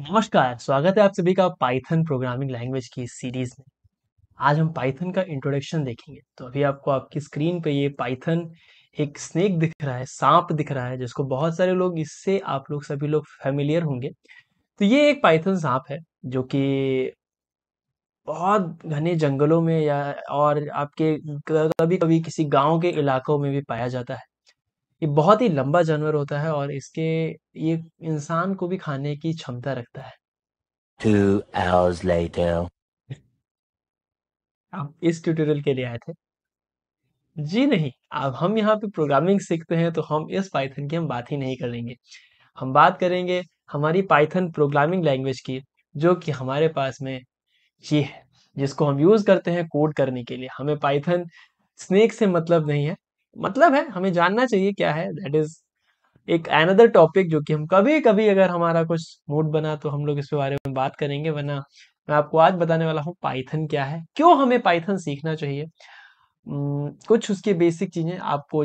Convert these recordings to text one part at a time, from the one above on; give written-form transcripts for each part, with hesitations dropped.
नमस्कार, स्वागत है आप सभी का पाइथन प्रोग्रामिंग लैंग्वेज की सीरीज में। आज हम पाइथन का इंट्रोडक्शन देखेंगे। तो अभी आपको आपकी स्क्रीन पे ये पाइथन एक स्नेक दिख रहा है, सांप दिख रहा है, जिसको बहुत सारे लोग, इससे आप लोग सभी लोग फैमिलियर होंगे। तो ये एक पाइथन सांप है जो कि बहुत घने जंगलों में या और आपके कभी कभी किसी गाँव के इलाकों में भी पाया जाता है। ये बहुत ही लंबा जानवर होता है और इसके ये इंसान को भी खाने की क्षमता रखता है। 2 hours later, आप इस ट्यूटोरियल के लिए आए थे? जी नहीं, अब हम यहाँ पे प्रोग्रामिंग सीखते हैं तो हम इस पाइथन की हम बात ही नहीं करेंगे। हम बात करेंगे हमारी पाइथन प्रोग्रामिंग लैंग्वेज की, जो कि हमारे पास में ये है, जिसको हम यूज करते हैं कोड करने के लिए। हमें पाइथन स्नेक से मतलब नहीं है, मतलब है हमें जानना चाहिए क्या है। दैट इज एक अनदर टॉपिक जो कि हम कभी कभी, अगर हमारा कुछ मूड बना तो हम लोग इस बारे में बात करेंगे, वरना मैं आपको आज बताने वाला हूँ पाइथन क्या है, क्यों हमें पाइथन सीखना चाहिए। कुछ उसके बेसिक चीजें आपको,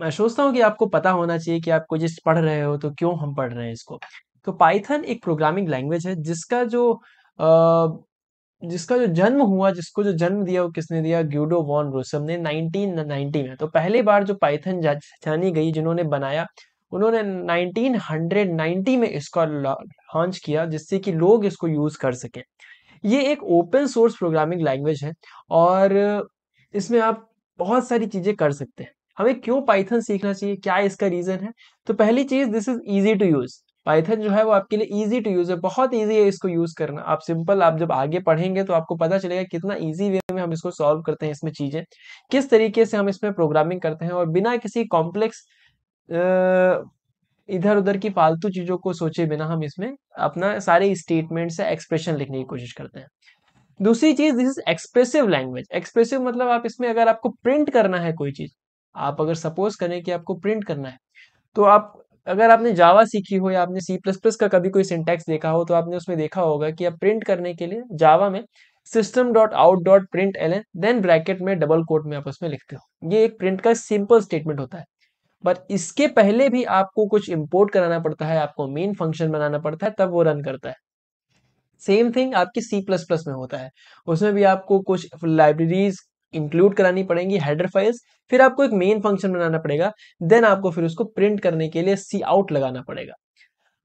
मैं सोचता हूँ कि आपको पता होना चाहिए कि आपको जिस पढ़ रहे हो तो क्यों हम पढ़ रहे हैं इसको। तो पाइथन एक प्रोग्रामिंग लैंग्वेज है जिसका जो जन्म हुआ, जिसको जो जन्म दिया वो किसने दिया? ग्यूडो वॉन रोसम ने 1990 में। तो पहली बार जो पाइथन जानी गई, जिन्होंने बनाया, उन्होंने 1990 में इसका लॉन्च किया, जिससे कि लोग इसको यूज कर सकें। ये एक ओपन सोर्स प्रोग्रामिंग लैंग्वेज है और इसमें आप बहुत सारी चीजें कर सकते हैं। हमें क्यों पाइथन सीखना चाहिए, क्या इसका रीजन है? तो पहली चीज, this is easy to use. Python जो है वो आपके लिए इजी टू यूज है, बहुत इजी है इसको यूज करना। आप सिंपल, आप जब आगे पढ़ेंगे तो आपको पता चलेगा कितना इजी वे में हम इसको सॉल्व करते हैं, इसमें चीजें किस तरीके से हम इसमें प्रोग्रामिंग करते हैं और बिना किसी कॉम्प्लेक्स इधर उधर की फालतू चीजों को सोचे बिना हम इसमें अपना सारे स्टेटमेंट्स या एक्सप्रेशन लिखने की कोशिश करते हैं। दूसरी चीज, this is expressive language. Expressive मतलब आप इसमें, अगर आपको प्रिंट करना है कोई चीज, आप अगर सपोज करें कि आपको प्रिंट करना है, तो आप, अगर आपने जावा सीखी हो या आपने C++ का कभी कोई सिंटैक्स देखा हो, तो आपने उसमें देखा होगा कि आप प्रिंट करने के लिए जावा में system.out.println, देन ब्रैकेट में, डबल कोट में आप उसमें लिखते हो। ये एक प्रिंट का सिंपल स्टेटमेंट होता है। बट इसके पहले भी आपको कुछ इम्पोर्ट कराना पड़ता है, आपको मेन फंक्शन बनाना पड़ता है, तब वो रन करता है। सेम थिंग आपकी C++ में होता है, उसमें भी आपको कुछ लाइब्रेरीज इंक्लूड करानी पड़ेंगी, हेडर फाइल्स, फिर आपको एक मेन फंक्शन बनाना पड़ेगा, देन आपको फिर उसको प्रिंट करने के लिए सी आउट लगाना पड़ेगा।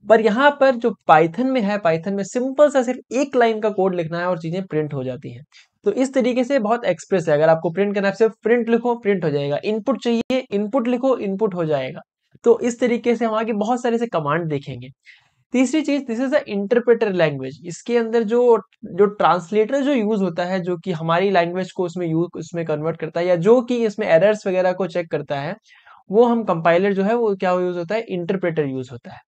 पर यहाँ पर जो पाइथन में है, पाइथन में सिंपल सा सिर्फ एक लाइन का कोड लिखना है और चीजें प्रिंट हो जाती हैं। तो इस तरीके से बहुत एक्सप्रेस है। अगर आपको प्रिंट करना है, सिर्फ प्रिंट लिखो, प्रिंट हो जाएगा। इनपुट चाहिए, इनपुट लिखो, इनपुट हो जाएगा। तो इस तरीके से हम आगे बहुत सारे से कमांड देखेंगे। तीसरी चीज, this is a interpreter language. इसके अंदर जो ट्रांसलेटर जो यूज होता है, जो कि हमारी लैंग्वेज को उसमें कन्वर्ट करता है, या जो कि इसमें एरर्स वगैरह को चेक करता है, वो हम कंपाइलर जो है वो क्या यूज होता है? इंटरप्रेटर यूज होता है।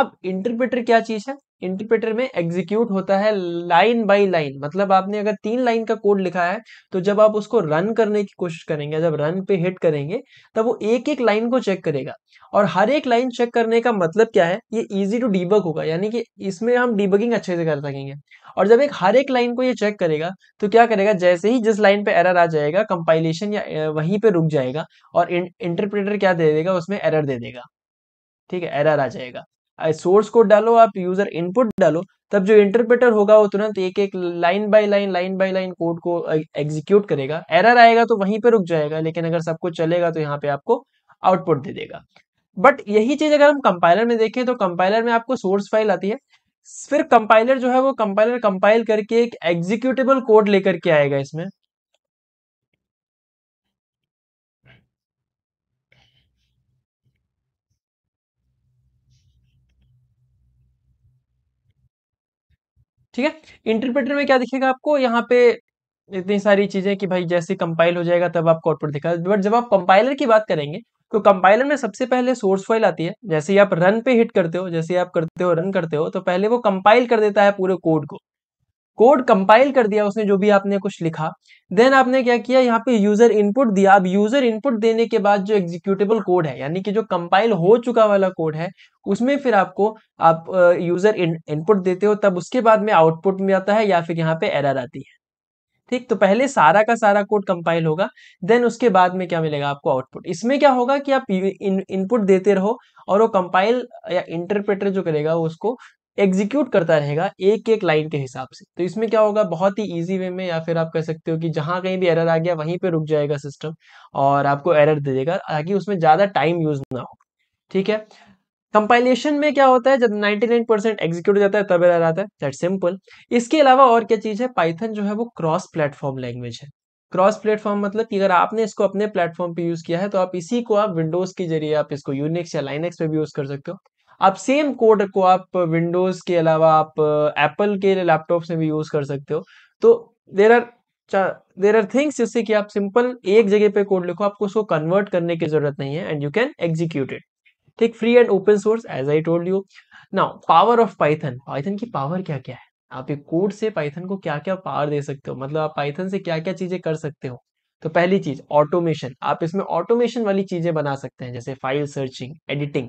अब इंटरप्रेटर क्या चीज है? इंटरप्रेटर में एग्जीक्यूट होता है लाइन बाय लाइन। मतलब आपने अगर 3 लाइन का कोड लिखा है, तो जब आप उसको रन करने की कोशिश करेंगे, जब रन पे हिट करेंगे, तब वो एक एक लाइन को चेक करेगा। और हर एक लाइन चेक करने का मतलब क्या है? ये इजी टू डीबग होगा, यानी कि इसमें हम डीबगिंग अच्छे से कर सकेंगे। और जब हर एक लाइन को ये चेक करेगा, तो क्या करेगा, जैसे ही जिस लाइन पे एरर आ जाएगा, कंपाइलेशन या वहीं पे रुक जाएगा और इंटरप्रेटर क्या दे देगा, उसमें एरर दे देगा। ठीक है, एरर आ जाएगा। सोर्स कोड डालो, आप यूजर इनपुट डालो, तब जो इंटरप्रेटर होगा वो तुरंत एक एक लाइन बाय लाइन कोड को एग्जीक्यूट करेगा। एरर आएगा तो वहीं पे रुक जाएगा, लेकिन अगर सब कुछ चलेगा तो यहाँ पे आपको आउटपुट दे देगा। बट यही चीज अगर हम कंपाइलर में देखें, तो कंपाइलर में आपको सोर्स फाइल आती है, फिर कंपाइलर जो है वो कंपाइल करके एक एग्जीक्यूटेबल कोड लेकर के आएगा। इसमें ठीक है, इंटरप्रेटर में क्या दिखेगा आपको, यहाँ पे इतनी सारी चीजें कि भाई जैसे कंपाइल हो जाएगा तब आपको आउटपुट दिखेगा। बट जब आप कंपाइलर की बात करेंगे, तो कंपाइलर में सबसे पहले सोर्स फाइल आती है। जैसे ही आप रन पे हिट करते हो, जैसे ही आप करते हो, रन करते हो, तो पहले वो कंपाइल कर देता है पूरे कोड को। कोड कंपाइल कर दिया उसने, जो भी आपने कुछ लिखा, देन आपने क्या किया, यहाँ पे यूजर इनपुट दिया। अब यूजर इनपुट देने के बाद जो एग्जीक्यूटेबल कोड है, यानी कि जो कंपाइल हो चुका वाला कोड है, उसमें फिर आपको, आप यूजर इनपुट देते हो, तब उसके बाद में आउटपुट में आता है, या फिर यहाँ पे एरर आती है। ठीक, तो पहले सारा का सारा कोड कंपाइल होगा, देन उसके बाद में क्या मिलेगा आपको? आउटपुट। इसमें क्या होगा कि आप इनपुट देते रहो और वो कंपाइल या इंटरप्रेटर जो करेगा, वो उसको एग्जीक्यूट करता रहेगा एक एक लाइन के हिसाब से। तो इसमें क्या होगा, बहुत ही ईजी वे में, या फिर आप कह सकते हो कि जहाँ कहीं भी एरर आ गया वहीं पे रुक जाएगा सिस्टम और आपको एरर दे देगा, ताकि उसमें ज़्यादा टाइम यूज ना हो। ठीक है, कंपाइलेशन में क्या होता है, जब 99% एग्जीक्यूट हो जाता है तब एरर आता है, दैट सिंपल। इसके अलावा और क्या चीज़ है, पाइथन जो है वो क्रॉस प्लेटफॉर्म लैंग्वेज है। क्रॉस प्लेटफॉर्म मतलब कि अगर आपने इसको अपने प्लेटफॉर्म पे यूज़ किया है तो आप इसी को आप विंडोज़ के जरिए आप इसको यूनिक्स या लाइनक्स पे भी यूज़ कर सकते हो। आप सेम कोड को आप विंडोज़ के अलावा आप एप्पल के लैपटॉप्स में भी यूज़ कर सकते हो। तो देर आर थिंग्स जिससे कि आप सिंपल एक जगह पे कोड लिखो, आपको उसको कन्वर्ट करने की जरूरत नहीं है, and you can execute it. ठीक, free and open source as I told you. Now power of Python, Python की पावर क्या क्या है, आप एक कोड से पाइथन को क्या क्या पावर दे सकते हो, मतलब आप पाइथन से क्या क्या चीज़ें कर सकते हो। तो पहली चीज़ ऑटोमेशन, आप इसमें ऑटोमेशन वाली चीज़ें बना सकते हैं, जैसे फाइल सर्चिंग, एडिटिंग,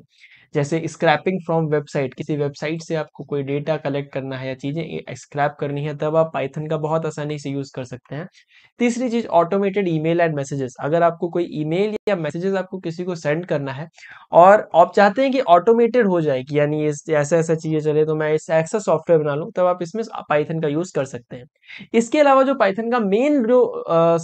जैसे स्क्रैपिंग फ्रॉम वेबसाइट, किसी वेबसाइट से आपको कोई डेटा कलेक्ट करना है या चीज़ें स्क्रैप करनी है, तब आप पाइथन का बहुत आसानी से यूज़ कर सकते हैं। तीसरी चीज़ ऑटोमेटेड ईमेल एंड मैसेजेस, अगर आपको कोई ईमेल या मैसेजेस आपको किसी को सेंड करना है और आप चाहते हैं कि ऑटोमेटेड हो जाएगी, यानी ऐसा ऐसा चीज़ें चले तो मैं ऐसा ऐसा सॉफ्टवेयर बना लूँ, तब आप इसमें पाइथन का यूज़ कर सकते हैं। इसके अलावा जो पाइथन का मेन जो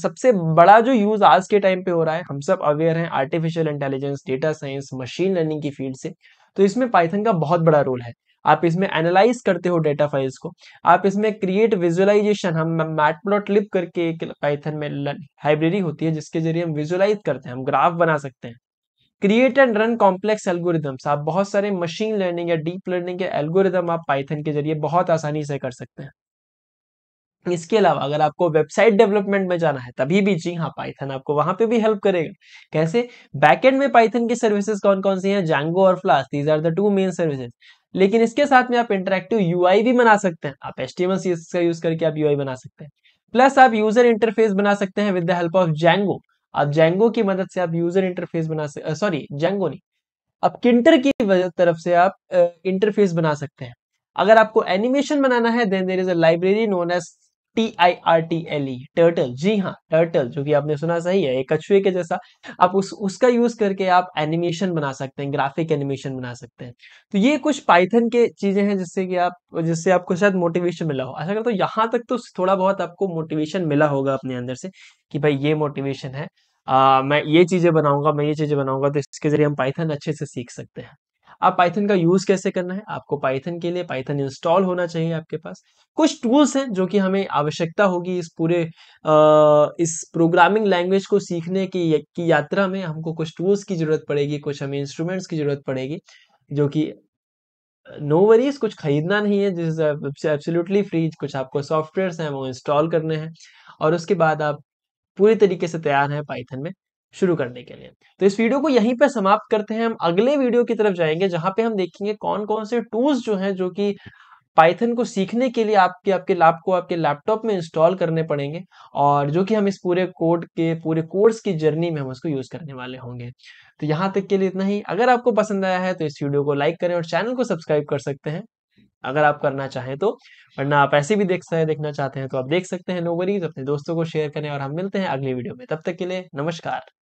सबसे बड़ा जो यूज़ आज के टाइम पे हो रहा है, हम सब अवेयर हैं artificial intelligence, data science, machine learning की फील्ड से, तो इसमें पाइथन का बहुत बड़ा रोल है। आप इसमें एनालाइज करते हो डेटा फाइल्स को, आप इसमें क्रिएट विजुअलाइजेशन, हम मैटप्लॉटलिब करके एक पाइथन में लाइब्रेरी होती है जिसके जरिए हम विजुअलाइज करते हैं, हम ग्राफ बना सकते हैं। Create and run complex algorithms, आप बहुत सारे मशीन लर्निंग या डीप लर्निंग के एल्गोरिदम आप पाइथन के जरिए बहुत आसानी से कर सकते हैं। इसके अलावा अगर आपको वेबसाइट डेवलपमेंट में जाना है तभी भी, जी हाँ, पाइथन आपको वहां पे भी हेल्प करेगा। कैसे, बैकएंड में पाइथन की सर्विसेज कौन कौन सी हैं, जैंगो और Flask, these are the two main services. लेकिन इसके साथ में आप इंटरेक्टिव यूआई भी बना सकते हैं, आप एचटीएमएल सीएसएस का यूज करके आप यूआई बना सकते हैं, प्लस आप यूजर इंटरफेस बना सकते हैं with the help of Django. आप जैंगो की मदद से आप यूजर इंटरफेस बना सकते, सॉरी जैंगो नहीं, आप टिंटर की तरफ से आप इंटरफेस बना सकते हैं। अगर आपको एनिमेशन बनाना है, then there is a library known as TIRTLE, turtle. जी हाँ, टर्टल, जो कि आपने सुना सही है, एक कछुए के जैसा, आप उसका यूज करके आप एनिमेशन बना सकते हैं, ग्राफिक एनिमेशन बना सकते हैं। तो ये कुछ पाइथन के चीजें हैं जिससे आपको शायद मोटिवेशन मिला हो। आशा करता हूँ यहाँ तक तो थोड़ा बहुत आपको मोटिवेशन मिला होगा अपने अंदर से कि भाई ये मोटिवेशन है, मैं ये चीजें बनाऊंगा, मैं ये चीजें बनाऊंगा, तो इसके जरिए हम पाइथन अच्छे से सीख सकते हैं। आप पाइथन का यूज़ कैसे करना है, आपको पाइथन के लिए पाइथन इंस्टॉल होना चाहिए, आपके पास कुछ टूल्स हैं जो कि हमें आवश्यकता होगी इस पूरे इस प्रोग्रामिंग लैंग्वेज को सीखने की यात्रा में। हमको कुछ टूल्स की ज़रूरत पड़ेगी, कुछ हमें इंस्ट्रूमेंट्स की ज़रूरत पड़ेगी, जो कि नो वरीज, कुछ खरीदना नहीं है, दिस इज एब्सोल्युटली फ्री। कुछ आपको सॉफ्टवेयर्स हैं वो इंस्टॉल करने हैं और उसके बाद आप पूरी तरीके से तैयार हैं पाइथन में शुरू करने के लिए। तो इस वीडियो को यहीं पर समाप्त करते हैं, हम अगले वीडियो की तरफ जाएंगे जहां पे हम देखेंगे कौन कौन से टूल्स जो हैं जो कि पाइथन को सीखने के लिए आपके लैपटॉप में इंस्टॉल करने पड़ेंगे, और जो कि हम इस पूरे कोर्स की जर्नी में हम उसको यूज़ करने वाले होंगे। तो यहाँ तक के लिए इतना ही। अगर आपको पसंद आया है तो इस वीडियो को लाइक करें और चैनल को सब्सक्राइब कर सकते हैं अगर आप करना चाहें तो, वरना आप ऐसे भी देखना चाहते हैं तो आप देख सकते हैं। नो वरीज, अपने दोस्तों को शेयर करें और हम मिलते हैं अगले वीडियो में। तब तक के लिए नमस्कार।